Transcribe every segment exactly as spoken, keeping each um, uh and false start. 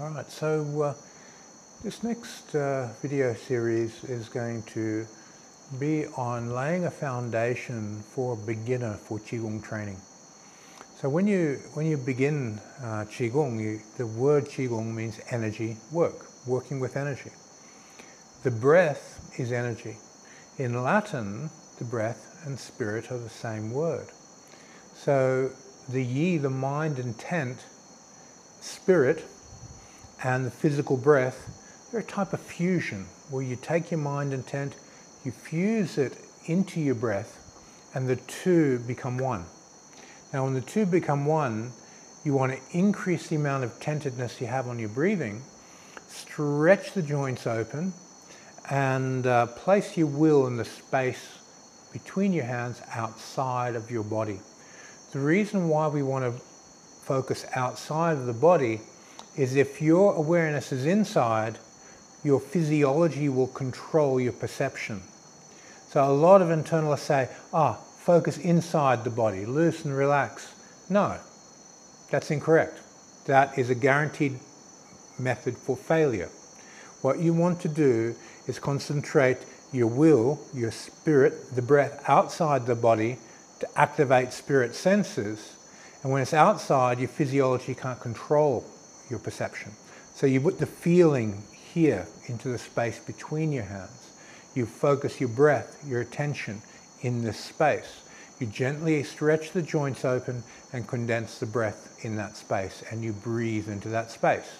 All right, so uh, this next uh, video series is going to be on laying a foundation for a beginner for Qigong training. So when you, when you begin uh, Qigong, you, the word Qigong means energy work, working with energy. The breath is energy. In Latin, the breath and spirit are the same word. So the yi, the mind, intent, spirit, and the physical breath, they're a type of fusion where you take your mind intent, you fuse it into your breath, and the two become one. Now when the two become one, you want to increase the amount of tentedness you have on your breathing, stretch the joints open, and uh, place your will in the space between your hands outside of your body. The reason why we want to focus outside of the body is if your awareness is inside, your physiology will control your perception. So a lot of internalists say, ah, focus inside the body, loose and relax. No, that's incorrect. That is a guaranteed method for failure. What you want to do is concentrate your will, your spirit, the breath outside the body to activate spirit senses. And when it's outside, your physiology can't control your perception. So you put the feeling here into the space between your hands. You focus your breath, your attention in this space. You gently stretch the joints open and condense the breath in that space, and you breathe into that space.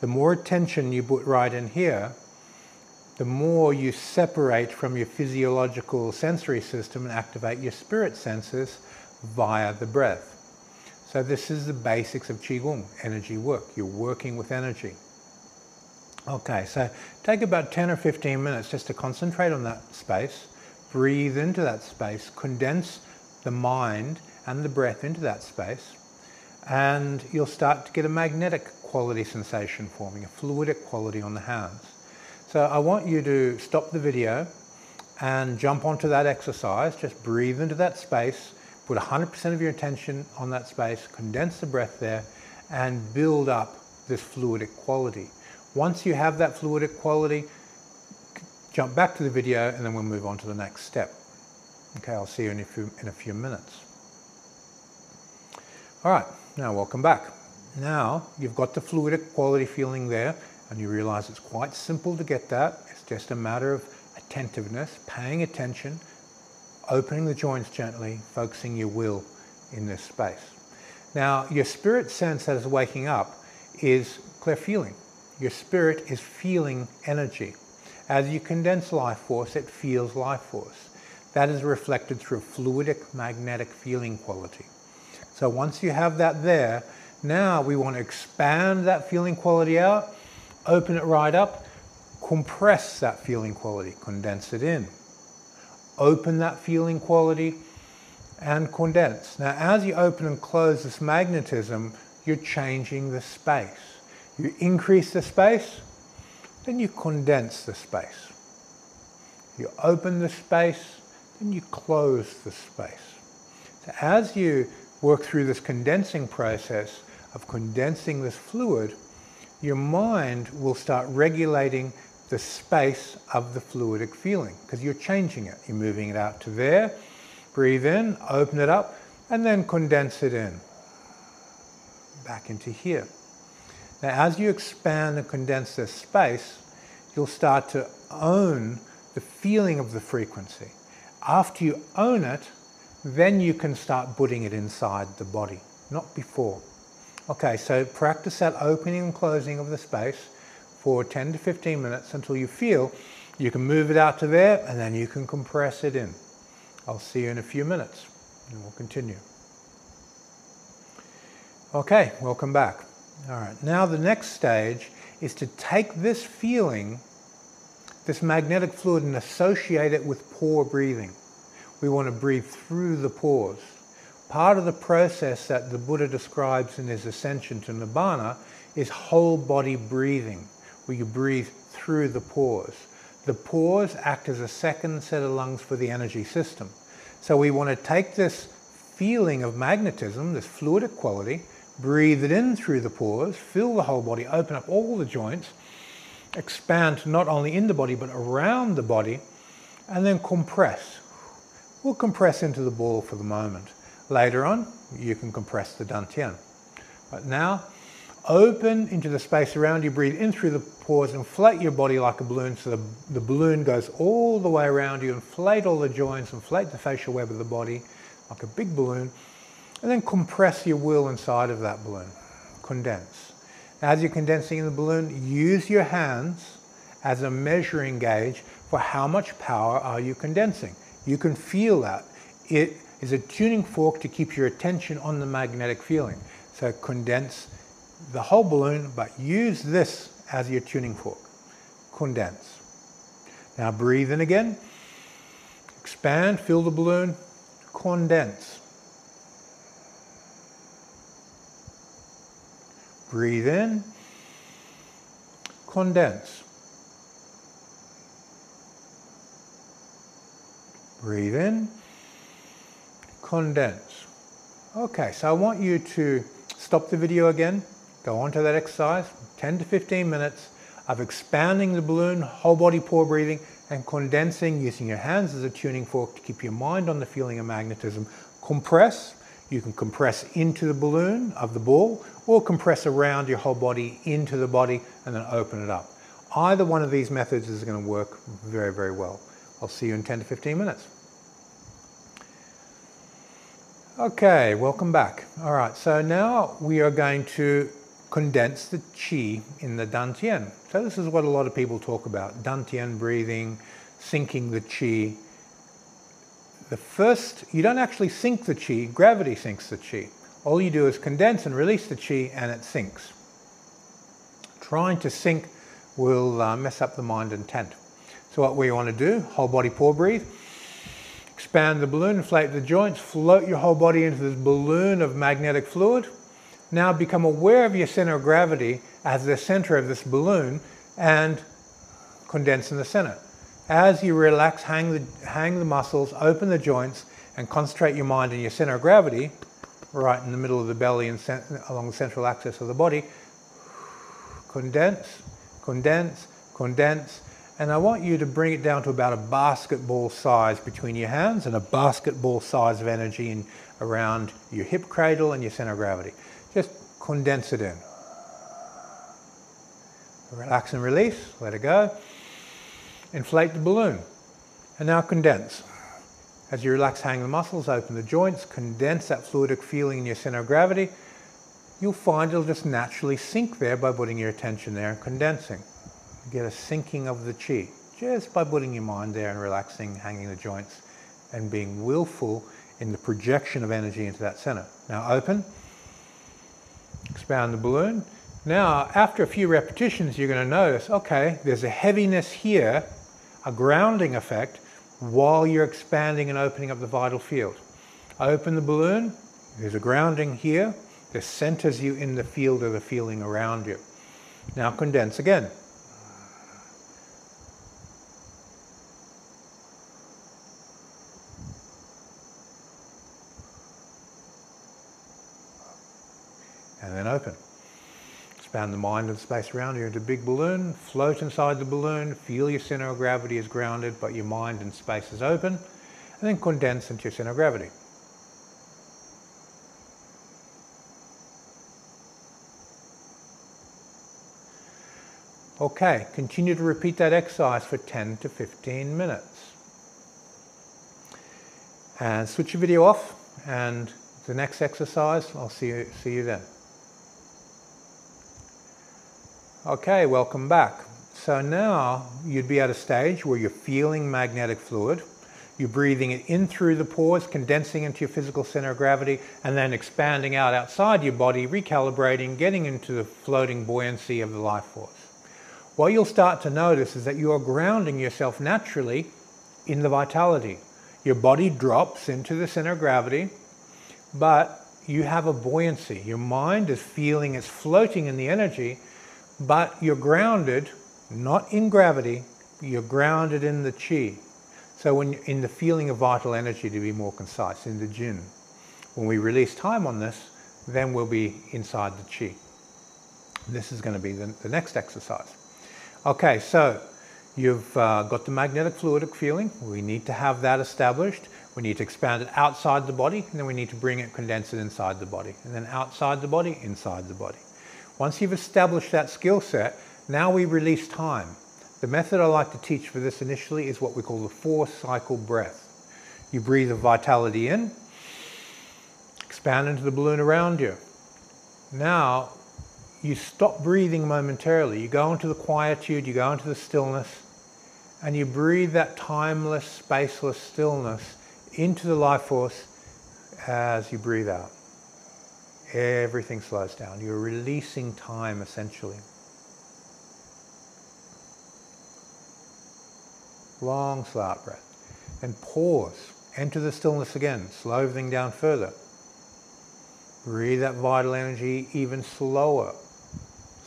The more attention you put right in here, the more you separate from your physiological sensory system and activate your spirit senses via the breath. So this is the basics of Qigong, energy work. You're working with energy. Okay, so take about ten or fifteen minutes just to concentrate on that space, breathe into that space, condense the mind and the breath into that space, and you'll start to get a magnetic quality sensation forming, a fluidic quality on the hands. So I want you to stop the video and jump onto that exercise, just breathe into that space, put one hundred percent of your attention on that space, condense the breath there, and build up this fluidic quality. Once you have that fluidic quality, jump back to the video and then we'll move on to the next step. Okay, I'll see you in a few, in a few minutes. All right, now welcome back. Now you've got the fluidic quality feeling there and you realize it's quite simple to get that. It's just a matter of attentiveness, paying attention, opening the joints gently, focusing your will in this space. Now your spirit sense that is waking up is clairfeeling. Your spirit is feeling energy. As you condense life force, it feels life force. That is reflected through a fluidic magnetic feeling quality. So once you have that there, now we want to expand that feeling quality out, open it right up, compress that feeling quality, condense it in. Open that feeling quality and condense. Now as you open and close this magnetism, you're changing the space. You increase the space, then you condense the space. You open the space, then you close the space. So as you work through this condensing process of condensing this fluid, your mind will start regulating the space of the fluidic feeling because you're changing it. You're moving it out to there, breathe in, open it up, and then condense it in, back into here. Now as you expand and condense this space, you'll start to own the feeling of the frequency. After you own it, then you can start putting it inside the body, not before. Okay, so practice that opening and closing of the space for ten to fifteen minutes until you feel you can move it out to there and then you can compress it in. I'll see you in a few minutes and we'll continue. Okay, welcome back. All right, now the next stage is to take this feeling, this magnetic fluid, and associate it with pore breathing. We want to breathe through the pores. Part of the process that the Buddha describes in his ascension to Nibbana is whole body breathing, where you breathe through the pores. The pores act as a second set of lungs for the energy system. So we want to take this feeling of magnetism, this fluidic quality, Breathe it in through the pores, fill the whole body, open up all the joints, expand not only in the body but around the body, and then compress. We'll compress into the ball for the moment. Later on, you can compress the dantian. But now, open into the space around you, breathe in through the pores, inflate your body like a balloon, so the, the balloon goes all the way around you, inflate all the joints, inflate the facial web of the body like a big balloon, and then compress your will inside of that balloon. Condense. Now, as you're condensing in the balloon, use your hands as a measuring gauge for how much power are you condensing. You can feel that. It is a tuning fork to keep your attention on the magnetic feeling. So condense the whole balloon, but use this as your tuning fork. Condense. Now breathe in again. Expand, fill the balloon, condense. Breathe in, condense. Breathe in, condense. Okay, so I want you to stop the video again, go on to that exercise, ten to fifteen minutes of expanding the balloon, whole body pore breathing, and condensing using your hands as a tuning fork to keep your mind on the feeling of magnetism. Compress. You can compress into the balloon of the ball, or compress around your whole body into the body and then open it up. Either one of these methods is going to work very, very well. I'll see you in ten to fifteen minutes. Okay, welcome back. All right, so now we are going to condense the qi in the dantian. So this is what a lot of people talk about, dantian breathing, sinking the qi. The first, you don't actually sink the qi, gravity sinks the qi. All you do is condense and release the qi and it sinks. Trying to sink will uh, mess up the mind intent. So what we want to do, whole body pore breathe, expand the balloon, inflate the joints, float your whole body into this balloon of magnetic fluid. Now become aware of your center of gravity as the center of this balloon and condense in the center. As you relax, hang the, hang the muscles, open the joints, and concentrate your mind in your center of gravity, right in the middle of the belly and along the central axis of the body. Condense, condense, condense. And I want you to bring it down to about a basketball size between your hands and a basketball size of energy in, around your hip cradle and your center of gravity. Just condense it in. Relax and release, let it go. Inflate the balloon, and now condense. As you relax, hang the muscles, open the joints, condense that fluidic feeling in your center of gravity. You'll find it'll just naturally sink there by putting your attention there and condensing. You get a sinking of the qi just by putting your mind there and relaxing, hanging the joints, and being willful in the projection of energy into that center. Now open, expand the balloon. Now, after a few repetitions, you're going to notice, okay, there's a heaviness here, a grounding effect, while you're expanding and opening up the vital field. Open the balloon, there's a grounding here, this centers you in the field of the feeling around you. Now condense again. And then open. Expand the mind and space around you into a big balloon, float inside the balloon, feel your center of gravity is grounded, but your mind and space is open, and then condense into your center of gravity. Okay, continue to repeat that exercise for ten to fifteen minutes. And switch your video off, and the next exercise, I'll see you, see you then. Okay, welcome back. So now you'd be at a stage where you're feeling magnetic fluid, you're breathing it in through the pores, condensing into your physical center of gravity, and then expanding out outside your body, recalibrating, getting into the floating buoyancy of the life force. What you'll start to notice is that you are grounding yourself naturally in the vitality. Your body drops into the center of gravity, but you have a buoyancy. Your mind is feeling it's floating in the energy, but you're grounded, not in gravity, you're grounded in the qi. So when, in the feeling of vital energy, to be more concise, in the jin. When we release time on this, then we'll be inside the qi. This is going to be the, the next exercise. Okay, so you've uh, got the magnetic fluidic feeling. We need to have that established. We need to expand it outside the body, and then we need to bring it, condense it inside the body, and then outside the body, inside the body. Once you've established that skill set, now we release time. The method I like to teach for this initially is what we call the four cycle breath. You breathe the vitality in, expand into the balloon around you. Now you stop breathing momentarily. You go into the quietude, you go into the stillness, and you breathe that timeless, spaceless stillness into the life force. As you breathe out, everything slows down. You're releasing time, essentially. Long, slow out breath. Then pause, enter the stillness again, slow everything down further. Breathe that vital energy even slower,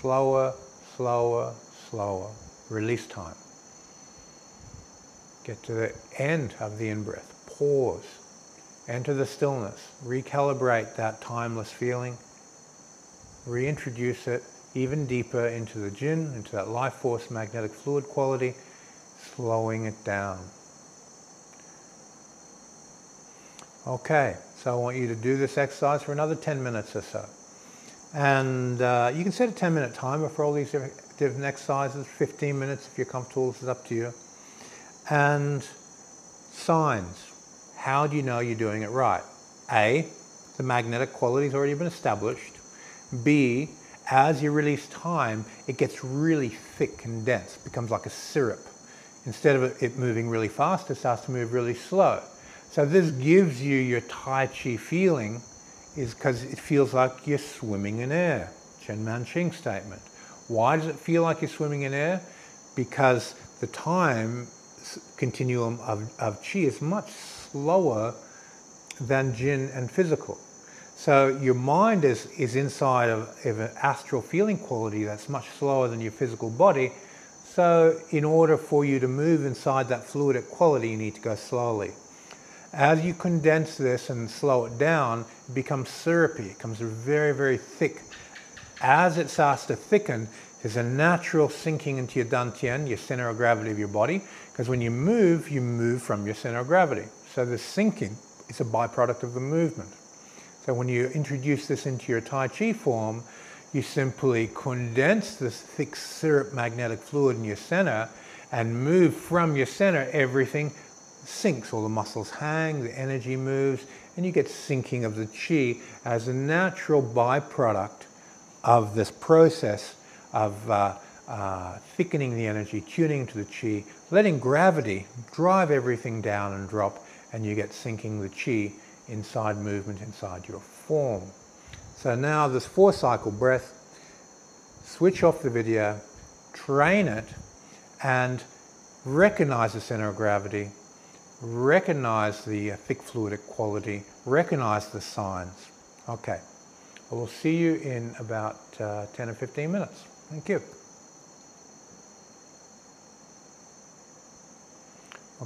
slower, slower, slower. Release time. Get to the end of the in-breath. Pause, enter the stillness, recalibrate that timeless feeling, reintroduce it even deeper into the jin, into that life force magnetic fluid quality, slowing it down. Okay, so I want you to do this exercise for another ten minutes or so. And uh, you can set a ten minute timer for all these different exercises, fifteen minutes if you're comfortable, this is up to you. And signs. How do you know you're doing it right? A, the magnetic quality's already been established. B, as you release time, it gets really thick and dense, becomes like a syrup. Instead of it moving really fast, it starts to move really slow. So this gives you your Tai Chi feeling, is because it feels like you're swimming in air. Chen Manqing statement. Why does it feel like you're swimming in air? Because the time continuum of, of qi is much slower slower than jin and physical. So your mind is, is inside of, of an astral feeling quality that's much slower than your physical body. So in order for you to move inside that fluidic quality, you need to go slowly. As you condense this and slow it down, it becomes syrupy. It becomes very, very thick. As it starts to thicken, there's a natural sinking into your Dantian, your center of gravity of your body, because when you move, you move from your center of gravity. So the sinking is a byproduct of the movement. So when you introduce this into your Tai Chi form, you simply condense this thick syrup magnetic fluid in your center and move from your center. Everything sinks, all the muscles hang, the energy moves, and you get sinking of the qi as a natural byproduct of this process of uh, Uh, thickening the energy, tuning to the qi, letting gravity drive everything down and drop, and you get sinking the qi inside movement, inside your form. So now this four cycle breath, switch off the video, train it, and recognize the center of gravity, recognize the thick fluidic quality, recognize the signs. Okay, I will see you in about uh, ten or fifteen minutes. Thank you.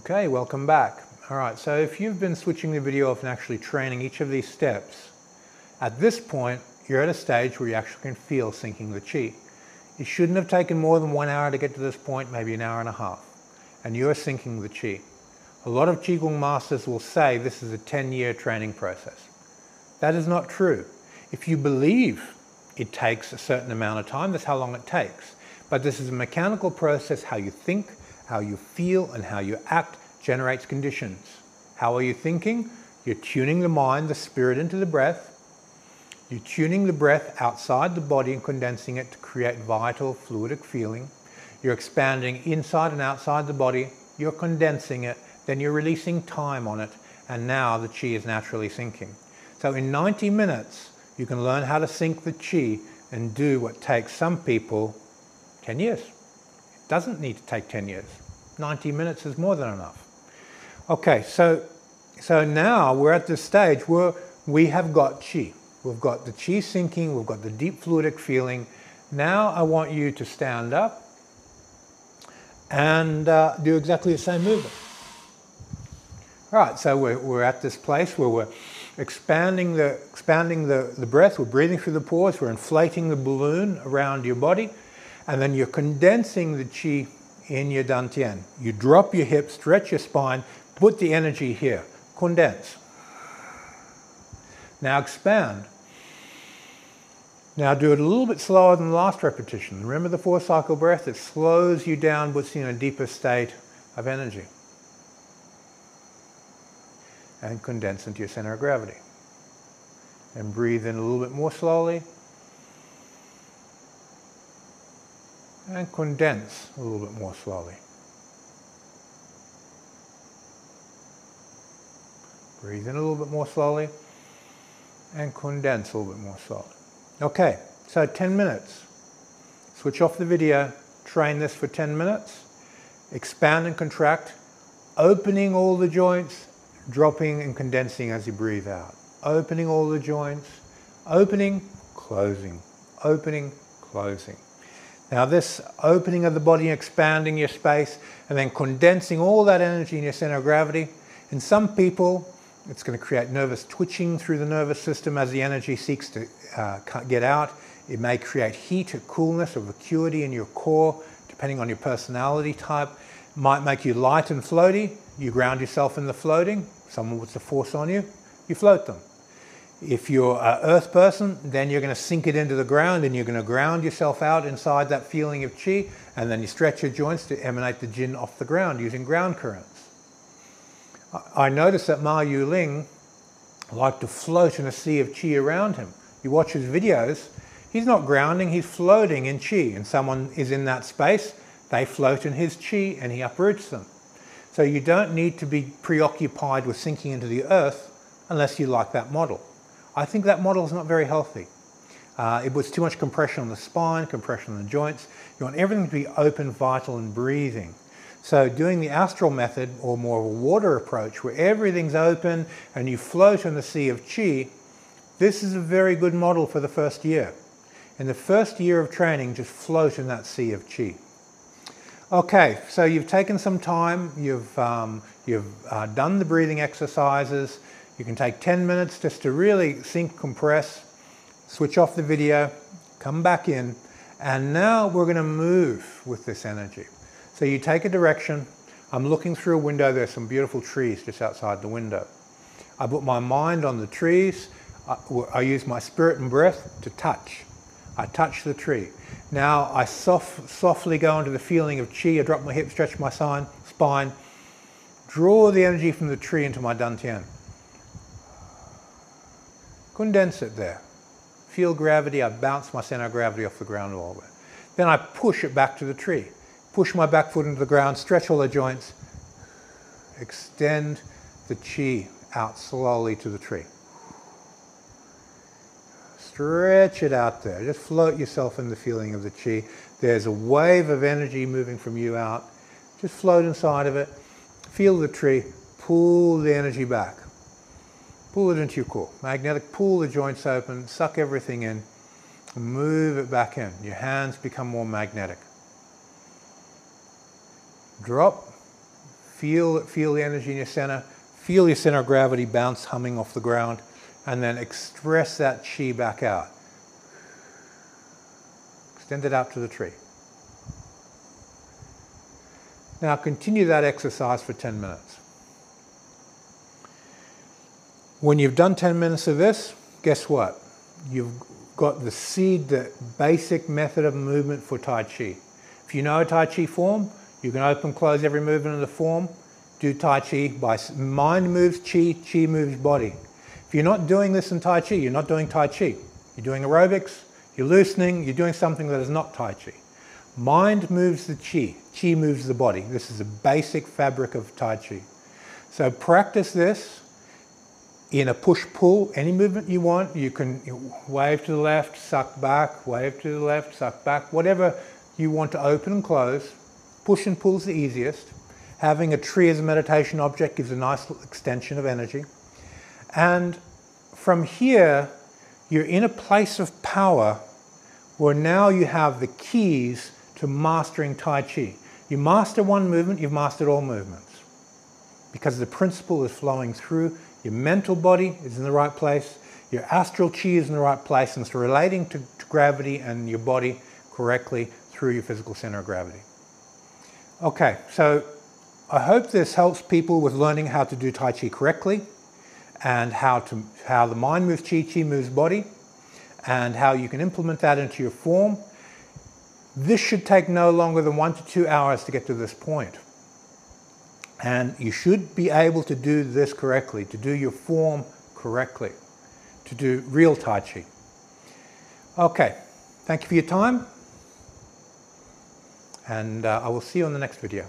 Okay, welcome back. All right, so if you've been switching the video off and actually training each of these steps, at this point, you're at a stage where you actually can feel sinking the qi. It shouldn't have taken more than one hour to get to this point, maybe an hour and a half, and you're sinking the qi. A lot of qigong masters will say this is a ten year training process. That is not true. If you believe it takes a certain amount of time, that's how long it takes. But this is a mechanical process. How you think, how you feel, and how you act generates conditions. How are you thinking? You're tuning the mind, the spirit, into the breath. You're tuning the breath outside the body and condensing it to create vital, fluidic feeling. You're expanding inside and outside the body. You're condensing it. Then you're releasing time on it. And now the qi is naturally sinking. So in ninety minutes, you can learn how to sink the qi and do what takes some people ten years. Doesn't need to take ten years. ninety minutes is more than enough. Okay, so, so now we're at this stage where we have got qi. We've got the qi sinking, we've got the deep fluidic feeling. Now I want you to stand up and uh, do exactly the same movement. All right, so we're, we're at this place where we're expanding the, expanding the, the breath. We're breathing through the pores. We're inflating the balloon around your body. And then you're condensing the qi in your dantian. You drop your hips, stretch your spine, put the energy here. Condense. Now expand. Now do it a little bit slower than the last repetition. Remember the four cycle breath? It slows you down, puts you in a deeper state of energy. And condense into your center of gravity. And breathe in a little bit more slowly. And condense a little bit more slowly. Breathe in a little bit more slowly. And condense a little bit more slowly. Okay, so ten minutes. Switch off the video, train this for ten minutes. Expand and contract, opening all the joints, dropping and condensing as you breathe out. Opening all the joints, opening, closing, opening, closing. Now this opening of the body, expanding your space, and then condensing all that energy in your center of gravity. In some people, it's going to create nervous twitching through the nervous system as the energy seeks to uh, get out. It may create heat or coolness or vacuity in your core, depending on your personality type. It might make you light and floaty. You ground yourself in the floating. Someone puts the force on you, you float them. If you're an earth person, then you're going to sink it into the ground and you're going to ground yourself out inside that feeling of qi, and then you stretch your joints to emanate the jin off the ground using ground currents. I noticed that Ma Yuling liked to float in a sea of qi around him. You watch his videos, he's not grounding, he's floating in qi, and someone is in that space, they float in his qi and he uproots them. So you don't need to be preoccupied with sinking into the earth unless you like that model. I think that model is not very healthy. Uh, it puts too much compression on the spine, compression on the joints. You want everything to be open, vital and breathing. So doing the astral method, or more of a water approach, where everything's open and you float in the sea of qi, this is a very good model for the first year. In the first year of training, just float in that sea of qi. Okay, so you've taken some time, you've, um, you've uh, done the breathing exercises. You can take ten minutes just to really sink, compress, switch off the video, come back in, and now we're going to move with this energy. So you take a direction. I'm looking through a window. There's some beautiful trees just outside the window. I put my mind on the trees. I, I use my spirit and breath to touch. I touch the tree. Now I soft, softly go into the feeling of qi. I drop my hip, stretch my spine, spine, draw the energy from the tree into my dantian. Condense it there. Feel gravity. I bounce my center of gravity off the ground a little bit. Then I push it back to the tree. Push my back foot into the ground, stretch all the joints, extend the qi out slowly to the tree. Stretch it out there. Just float yourself in the feeling of the qi. There's a wave of energy moving from you out. Just float inside of it. Feel the tree. Pull the energy back. Pull it into your core. Magnetic, pull the joints open, suck everything in, and move it back in. Your hands become more magnetic. Drop, feel, feel the energy in your center, feel your center of gravity bounce humming off the ground, and then express that qi back out. Extend it out to the tree. Now continue that exercise for ten minutes. When you've done ten minutes of this, guess what? You've got the seed, the basic method of movement for Tai Chi. If you know a Tai Chi form, you can open, close every movement of the form. Do Tai Chi by mind moves Qi, Qi moves body. If you're not doing this in Tai Chi, you're not doing Tai Chi. You're doing aerobics, you're loosening, you're doing something that is not Tai Chi. Mind moves the Qi, Qi moves the body. This is the basic fabric of Tai Chi. So practice this in a push-pull, any movement you want. You can wave to the left, suck back, wave to the left, suck back, whatever you want to open and close. Push and pull is the easiest. Having a tree as a meditation object gives a nice extension of energy. And from here, you're in a place of power where now you have the keys to mastering Tai Chi. You master one movement, you've mastered all movements. Because the principle is flowing through Your mental body is in the right place. Your astral chi is in the right place, and it's relating to, to gravity and your body correctly through your physical center of gravity. Okay, so I hope this helps people with learning how to do Tai Chi correctly, and how to how the mind moves Chi, Chi moves body, and how you can implement that into your form. This should take no longer than one to two hours to get to this point. And you should be able to do this correctly, to do your form correctly, to do real Tai Chi. Okay, thank you for your time. And uh, I will see you on the next video.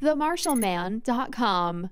the martial man dot com